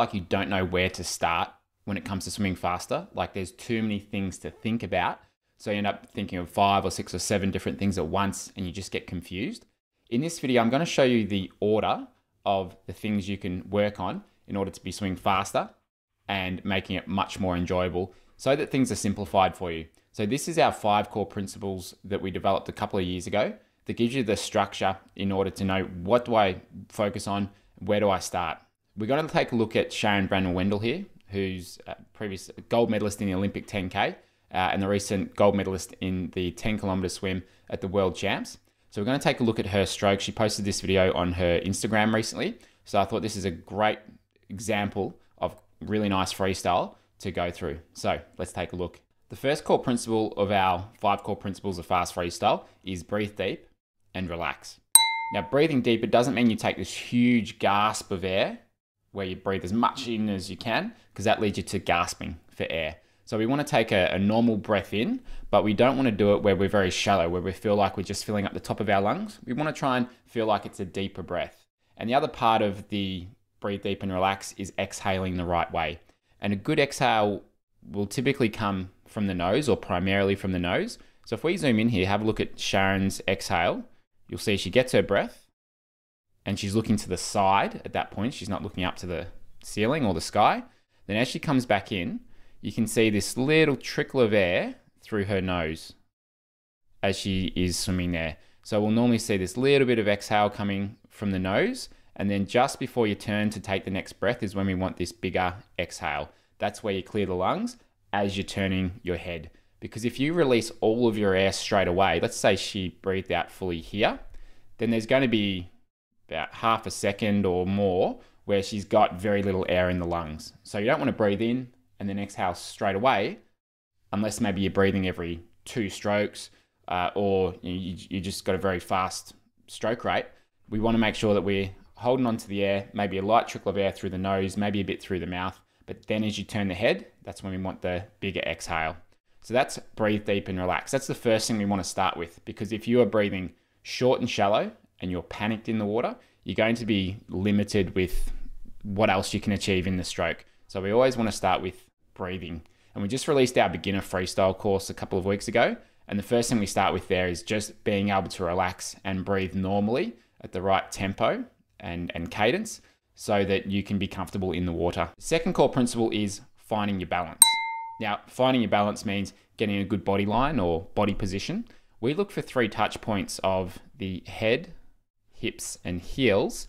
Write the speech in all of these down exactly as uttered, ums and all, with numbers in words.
like you don't know where to start when it comes to swimming faster. Like there's too many things to think about. So you end up thinking of five or six or seven different things at once and you just get confused. In this video, I'm going to show you the order of the things you can work on in order to be swimming faster and making it much more enjoyable so that things are simplified for you. So this is our five core principles that we developed a couple of years ago that gives you the structure in order to know what do I focus on, where do I start. We're going to take a look at Sharon van Rouwendaal here, who's a previous gold medalist in the Olympic ten K uh, and the recent gold medalist in the ten kilometer swim at the World Champs. So we're going to take a look at her stroke. She posted this video on her Instagram recently. So I thought this is a great example of really nice freestyle to go through. So let's take a look. The first core principle of our five core principles of fast freestyle is breathe deep and relax. Now breathing deep, it doesn't mean you take this huge gasp of air where you breathe as much in as you can, because that leads you to gasping for air. So we want to take a, a normal breath in, but we don't want to do it where we're very shallow, where we feel like we're just filling up the top of our lungs. We want to try and feel like it's a deeper breath. And the other part of the breathe deep and relax is exhaling the right way. And a good exhale will typically come from the nose, or primarily from the nose. So if we zoom in here, have a look at Sharon's exhale, you'll see she gets her breath and she's looking to the side at that point. She's not looking up to the ceiling or the sky. Then as she comes back in, you can see this little trickle of air through her nose as she is swimming there. So we'll normally see this little bit of exhale coming from the nose, and then just before you turn to take the next breath is when we want this bigger exhale. That's where you clear the lungs as you're turning your head. Because if you release all of your air straight away, let's say she breathed out fully here, then there's going to be about half a second or more where she's got very little air in the lungs. So you don't want to breathe in and then exhale straight away, unless maybe you're breathing every two strokes uh, or you, you just got a very fast stroke rate. We want to make sure that we're holding on to the air, maybe a light trickle of air through the nose, maybe a bit through the mouth, but then as you turn the head, that's when we want the bigger exhale. So that's breathe deep and relax. That's the first thing we want to start with, because if you are breathing short and shallow and you're panicked in the water, you're going to be limited with what else you can achieve in the stroke. So we always want to start with breathing. And we just released our beginner freestyle course a couple of weeks ago. And the first thing we start with there is just being able to relax and breathe normally at the right tempo and, and cadence so that you can be comfortable in the water. The second core principle is finding your balance. Now, finding your balance means getting a good body line or body position. We look for three touch points of the head, hips, and heels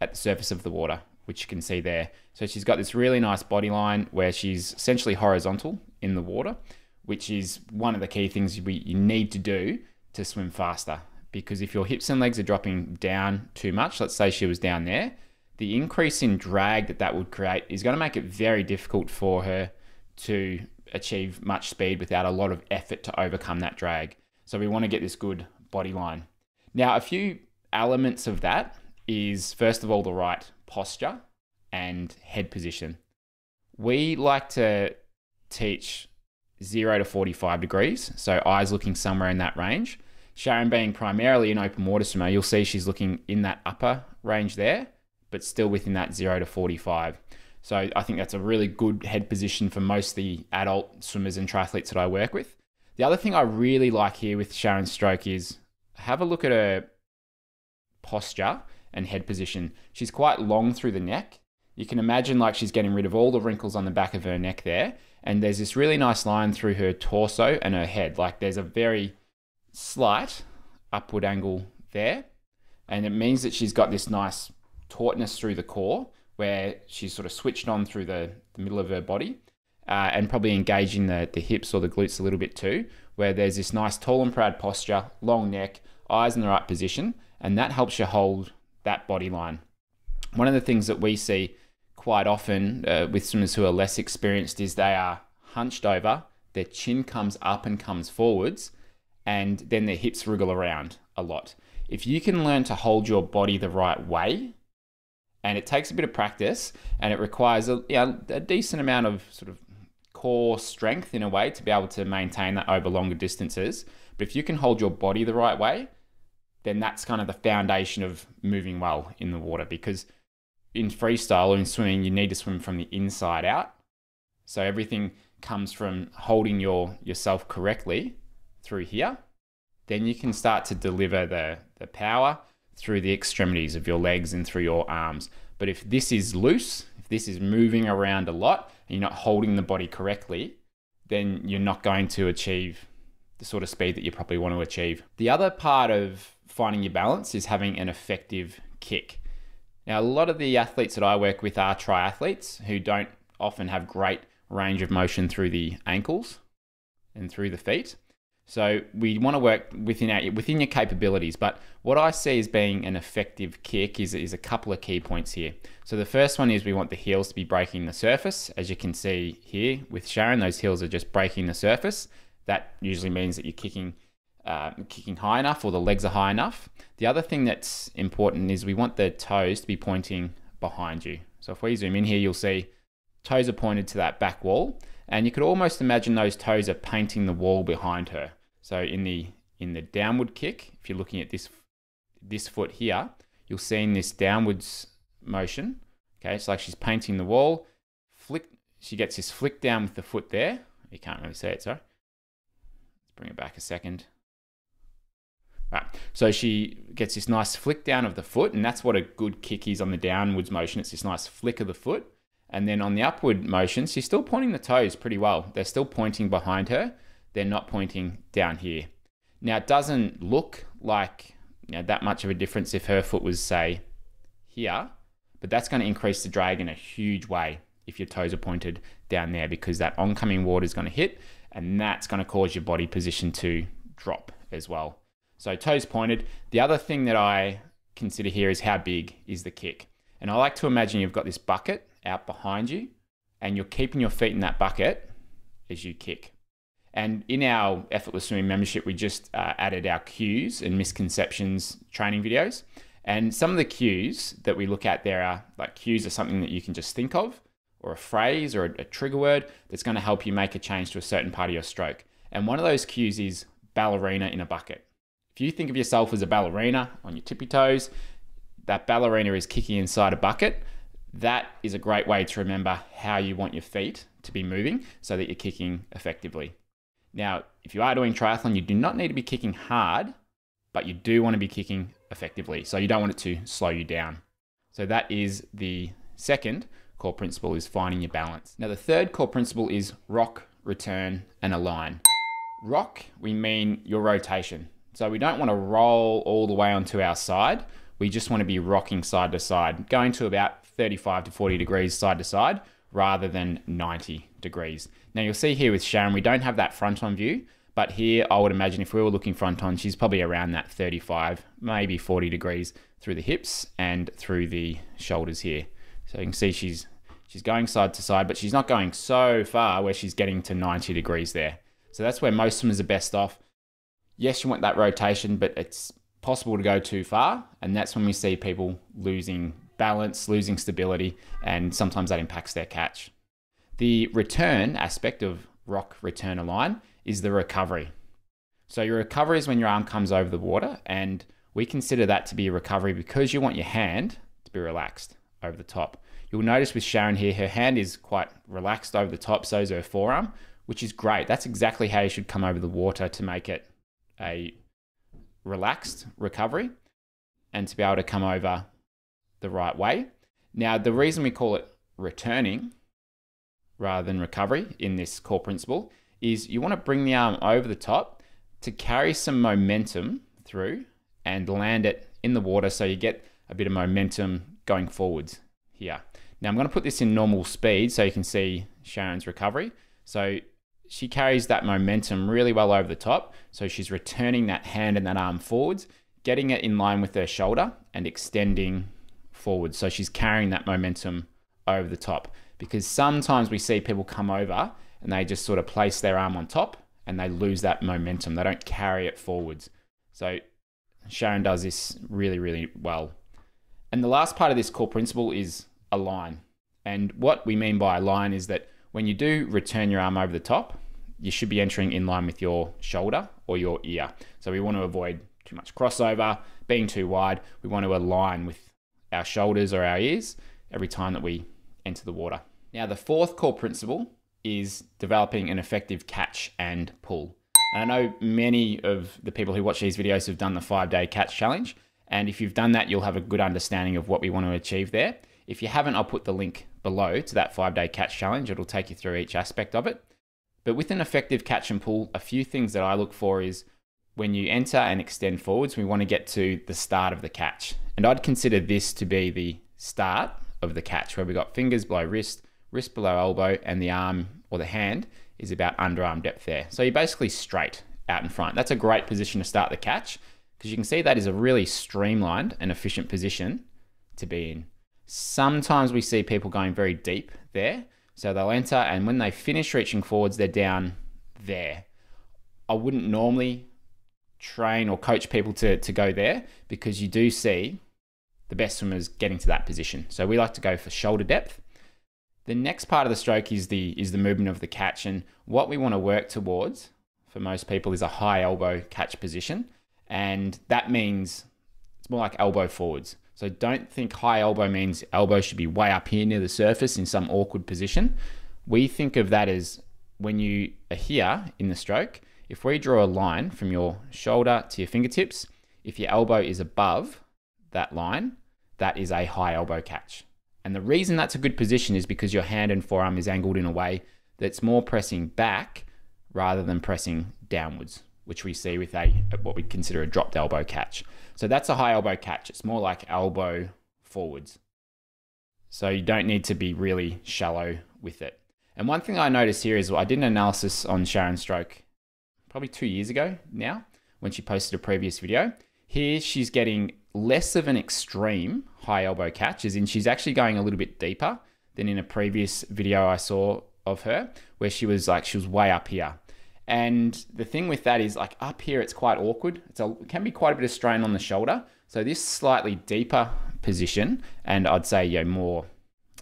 at the surface of the water, which you can see there. So she's got this really nice body line where she's essentially horizontal in the water, which is one of the key things we, you need to do to swim faster. Because if your hips and legs are dropping down too much, let's say she was down there, the increase in drag that that would create is going to make it very difficult for her to achieve much speed without a lot of effort to overcome that drag. So we want to get this good body line. Now, a few elements of that is, first of all, the right posture and head position. We like to teach zero to forty-five degrees, so eyes looking somewhere in that range. Sharon being primarily an open water swimmer, you'll see she's looking in that upper range there, but still within that zero to forty-five. So I think that's a really good head position for most of the adult swimmers and triathletes that I work with. The other thing I really like here with Sharon's stroke is have a look at her posture and head position. She's quite long through the neck. You can imagine like she's getting rid of all the wrinkles on the back of her neck there. And there's this really nice line through her torso and her head. Like there's a very slight upward angle there. And it means that she's got this nice tautness through the core where she's sort of switched on through the, the middle of her body uh, and probably engaging the, the hips or the glutes a little bit too, where there's this nice tall and proud posture, long neck, eyes in the right position. And that helps you hold that body line. One of the things that we see quite often uh, with swimmers who are less experienced is they are hunched over, their chin comes up and comes forwards, and then their hips wriggle around a lot. If you can learn to hold your body the right way, and it takes a bit of practice, and it requires a, you know, a decent amount of sort of core strength in a way to be able to maintain that over longer distances. But if you can hold your body the right way, then that's kind of the foundation of moving well in the water, because in freestyle or in swimming, you need to swim from the inside out. So everything comes from holding your yourself correctly through here. Then you can start to deliver the, the power through the extremities of your legs and through your arms. But if this is loose, if this is moving around a lot and you're not holding the body correctly, then you're not going to achieve the sort of speed that you probably want to achieve. The other part of finding your balance is having an effective kick. Now, a lot of the athletes that I work with are triathletes who don't often have great range of motion through the ankles and through the feet. So we want to work within, our, within your capabilities, but what I see as being an effective kick is, is a couple of key points here. So the first one is we want the heels to be breaking the surface. As you can see here with Sharon, those heels are just breaking the surface. That usually means that you're kicking, uh, kicking high enough, or the legs are high enough. The other thing that's important is we want the toes to be pointing behind you. So if we zoom in here, you'll see toes are pointed to that back wall, and you could almost imagine those toes are painting the wall behind her. So in the in the downward kick, if you're looking at this this foot here, you'll see in this downwards motion, okay, it's like she's painting the wall, flick, she gets this flick down with the foot there. You can't really see it, sorry. Let's bring it back a second. All right, so she gets this nice flick down of the foot, and that's what a good kick is on the downwards motion. It's this nice flick of the foot. And then on the upward motion, she's still pointing the toes pretty well. They're still pointing behind her. They're not pointing down here. Now, it doesn't look like, you know, that much of a difference if her foot was, say, here, but that's going to increase the drag in a huge way if your toes are pointed down there, because that oncoming water is going to hit, and that's going to cause your body position to drop as well. So toes pointed. The other thing that I consider here is how big is the kick. And I like to imagine you've got this bucket out behind you, and you're keeping your feet in that bucket as you kick. And in our Effortless Swimming membership, we just uh, added our cues and misconceptions training videos. And some of the cues that we look at there are, like, cues are something that you can just think of, or a phrase or a, a trigger word that's going to help you make a change to a certain part of your stroke. And one of those cues is ballerina in a bucket. If you think of yourself as a ballerina on your tippy toes, that ballerina is kicking inside a bucket. That is a great way to remember how you want your feet to be moving so that you're kicking effectively. Now, if you are doing triathlon, you do not need to be kicking hard, but you do want to be kicking effectively. So you don't want it to slow you down. So that is the second core principle, is finding your balance. Now, the third core principle is rock, return, and align. Rock, we mean your rotation. So we don't want to roll all the way onto our side. We just want to be rocking side to side, going to about thirty-five to forty degrees side to side, rather than ninety degrees. Now, you'll see here with Sharon, we don't have that front on view, but here I would imagine if we were looking front on, she's probably around that thirty-five, maybe forty degrees through the hips and through the shoulders here. So you can see she's, she's going side to side, but she's not going so far where she's getting to ninety degrees there. So that's where most swimmers are best off. Yes, you want that rotation, but it's possible to go too far. And that's when we see people losing balance, losing stability, and sometimes that impacts their catch. The return aspect of rock, return, align is the recovery. So your recovery is when your arm comes over the water, and we consider that to be a recovery because you want your hand to be relaxed over the top. You'll notice with Sharon here, her hand is quite relaxed over the top, so is her forearm, which is great. That's exactly how you should come over the water to make it a relaxed recovery and to be able to come over the right way. Now, the reason we call it returning rather than recovery in this core principle is you want to bring the arm over the top to carry some momentum through and land it in the water, so you get a bit of momentum going forwards here. Now, I'm going to put this in normal speed so you can see Sharon's recovery. So she carries that momentum really well over the top. So she's returning that hand and that arm forwards, getting it in line with her shoulder and extending forward. So she's carrying that momentum over the top, because sometimes we see people come over and they just sort of place their arm on top and they lose that momentum. They don't carry it forwards. So Sharon does this really, really well. And the last part of this core principle is align. And what we mean by align is that when you do return your arm over the top, you should be entering in line with your shoulder or your ear. So we want to avoid too much crossover, being too wide. We want to align with our shoulders or our ears, every time that we enter the water. Now, the fourth core principle is developing an effective catch and pull. And I know many of the people who watch these videos have done the five-day catch challenge. And if you've done that, you'll have a good understanding of what we want to achieve there. If you haven't, I'll put the link below to that five-day catch challenge. It'll take you through each aspect of it. But with an effective catch and pull, a few things that I look for is when you enter and extend forwards, we want to get to the start of the catch. And I'd consider this to be the start of the catch, where we got fingers below wrist, wrist below elbow, and the arm or the hand is about underarm depth there. So you're basically straight out in front. That's a great position to start the catch, because you can see that is a really streamlined and efficient position to be in. Sometimes we see people going very deep there. So they'll enter, and when they finish reaching forwards, they're down there. I wouldn't normally train or coach people to, to go there, because you do see the best swimmers getting to that position. So we like to go for shoulder depth. The next part of the stroke is the, is the movement of the catch. And what we want to work towards for most people is a high elbow catch position. And that means it's more like elbow forwards. So don't think high elbow means elbow should be way up here near the surface in some awkward position. We think of that as when you are here in the stroke, if we draw a line from your shoulder to your fingertips, if your elbow is above that line, that is a high elbow catch. And the reason that's a good position is because your hand and forearm is angled in a way that's more pressing back rather than pressing downwards, which we see with a what we consider a dropped elbow catch. So that's a high elbow catch. It's more like elbow forwards. So you don't need to be really shallow with it. And one thing I noticed here is, well, I did an analysis on Sharon's stroke probably two years ago now, when she posted a previous video. Here she's getting less of an extreme high elbow catch, as in she's actually going a little bit deeper than in a previous video I saw of her, where she was like, she was way up here. And the thing with that is, like, up here, it's quite awkward. It's a, it can be quite a bit of strain on the shoulder. So this slightly deeper position, and I'd say, you know, more,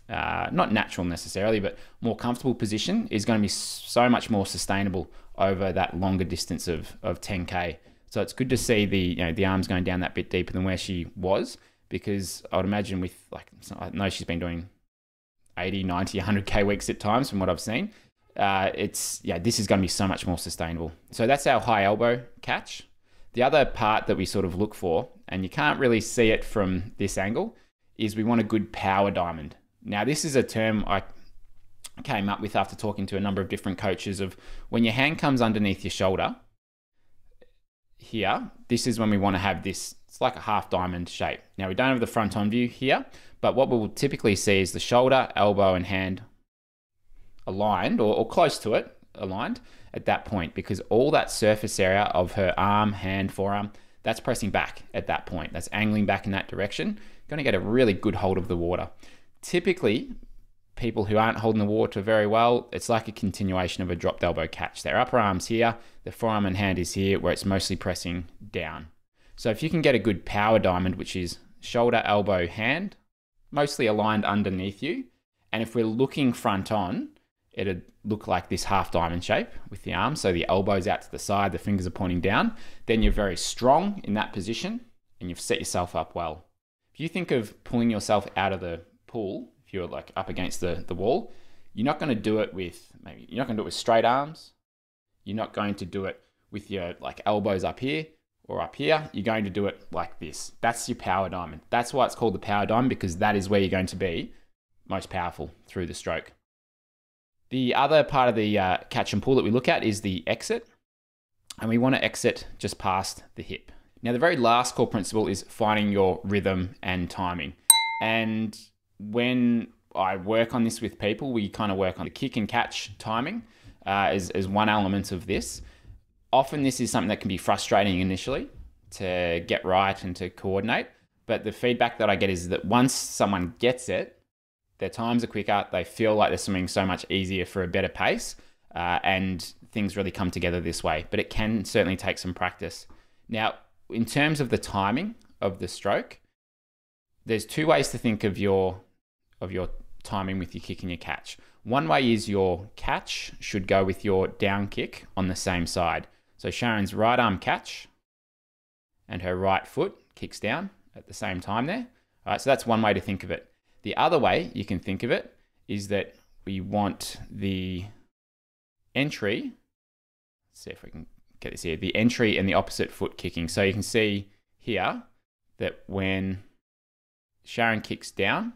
uh, not natural necessarily, but more comfortable position, is going to be so much more sustainable over that longer distance of, of ten K. So it's good to see the, you know, the arms going down that bit deeper than where she was, because I would imagine with, like, I know she's been doing eighty, ninety, one hundred K weeks at times from what I've seen. Uh, it's, yeah, this is going to be so much more sustainable. So that's our high elbow catch. The other part that we sort of look for, and you can't really see it from this angle, is we want a good power diamond. Now, this is a term I came up with after talking to a number of different coaches of when your hand comes underneath your shoulder here, this is when we want to have this, it's like a half diamond shape. Now, we don't have the front on view here, but what we'll typically see is the shoulder, elbow, and hand aligned or, or close to it, aligned at that point, because all that surface area of her arm, hand, forearm, that's pressing back at that point. That's angling back in that direction. Going to get a really good hold of the water. Typically, people who aren't holding the water very well, it's like a continuation of a dropped elbow catch. Their upper arm's here, their forearm and hand is here, where it's mostly pressing down. So if you can get a good power diamond, which is shoulder, elbow, hand, mostly aligned underneath you, and if we're looking front on, it'd look like this half diamond shape with the arm. So the elbow's out to the side, the fingers are pointing down. Then you're very strong in that position and you've set yourself up well. If you think of pulling yourself out of the pool, if you're like up against the, the wall, you're not going to do it with, maybe you're not going to do it with straight arms. You're not going to do it with your like elbows up here or up here. You're going to do it like this. That's your power diamond. That's why it's called the power diamond, because that is where you're going to be most powerful through the stroke. The other part of the uh, catch and pull that we look at is the exit. And we want to exit just past the hip. Now, the very last core principle is finding your rhythm and timing. And when I work on this with people, we kind of work on the kick and catch timing uh, as, as one element of this. Often this is something that can be frustrating initially to get right and to coordinate. But the feedback that I get is that once someone gets it, their times are quicker, they feel like they're swimming so much easier for a better pace, uh, and things really come together this way. But it can certainly take some practice. Now, in terms of the timing of the stroke, there's two ways to think of your, of your timing with your kick and your catch. One way is your catch should go with your down kick on the same side. So Sharon's right arm catch and her right foot kicks down at the same time there. All right, so that's one way to think of it. The other way you can think of it is that we want the entry, let's see if we can get this here, the entry and the opposite foot kicking. So you can see here that when Sharon kicks down,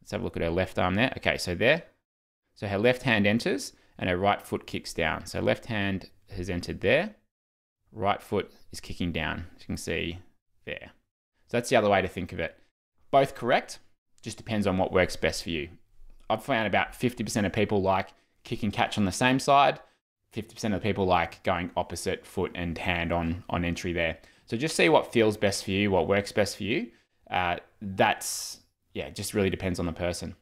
let's have a look at her left arm there. Okay, so there, so her left hand enters and her right foot kicks down. So left hand has entered there, right foot is kicking down, as you can see there. So that's the other way to think of it. Both correct, just depends on what works best for you. I've found about fifty percent of people like kick and catch on the same side, fifty percent of people like going opposite foot and hand on, on entry there. So just see what feels best for you, what works best for you. Uh, that's, yeah, just really depends on the person.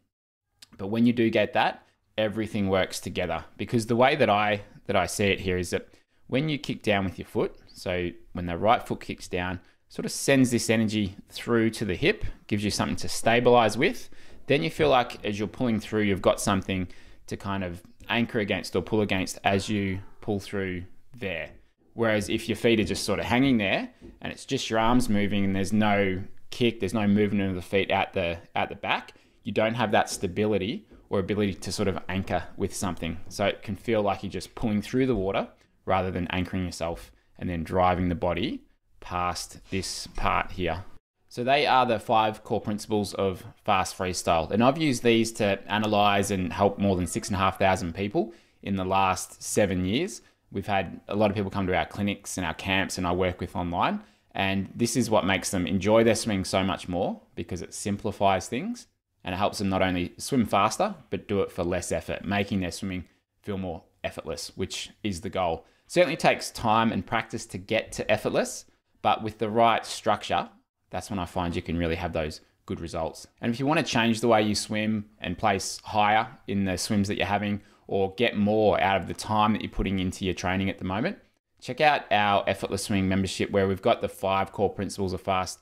But when you do get that, everything works together, because the way that I, that I see it here is that when you kick down with your foot, so when the right foot kicks down, sort of sends this energy through to the hip, gives you something to stabilize with. Then you feel like as you're pulling through, you've got something to kind of anchor against or pull against as you pull through there. Whereas if your feet are just sort of hanging there and it's just your arms moving and there's no kick, there's no movement of the feet at the, at the back, you don't have that stability or ability to sort of anchor with something. So it can feel like you're just pulling through the water rather than anchoring yourself and then driving the body past this part here. So they are the five core principles of fast freestyle. And I've used these to analyze and help more than six and a half thousand people in the last seven years. We've had a lot of people come to our clinics and our camps and I work with online. And this is what makes them enjoy their swimming so much more, because it simplifies things and it helps them not only swim faster, but do it for less effort, making their swimming feel more effortless, which is the goal. Certainly takes time and practice to get to effortless, but with the right structure, that's when I find you can really have those good results. And if you want to change the way you swim and place higher in the swims that you're having, or get more out of the time that you're putting into your training at the moment, check out our Effortless Swimming membership, where we've got the five core principles of fast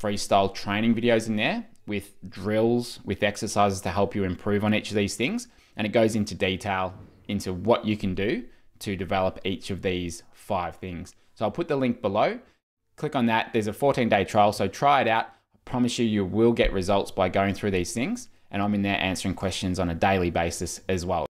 freestyle training videos in there, with drills, with exercises to help you improve on each of these things. And it goes into detail into what you can do to develop each of these five things. So I'll put the link below. Click on that. There's a fourteen day trial, so try it out. I promise you, you will get results by going through these things. And I'm in there answering questions on a daily basis as well.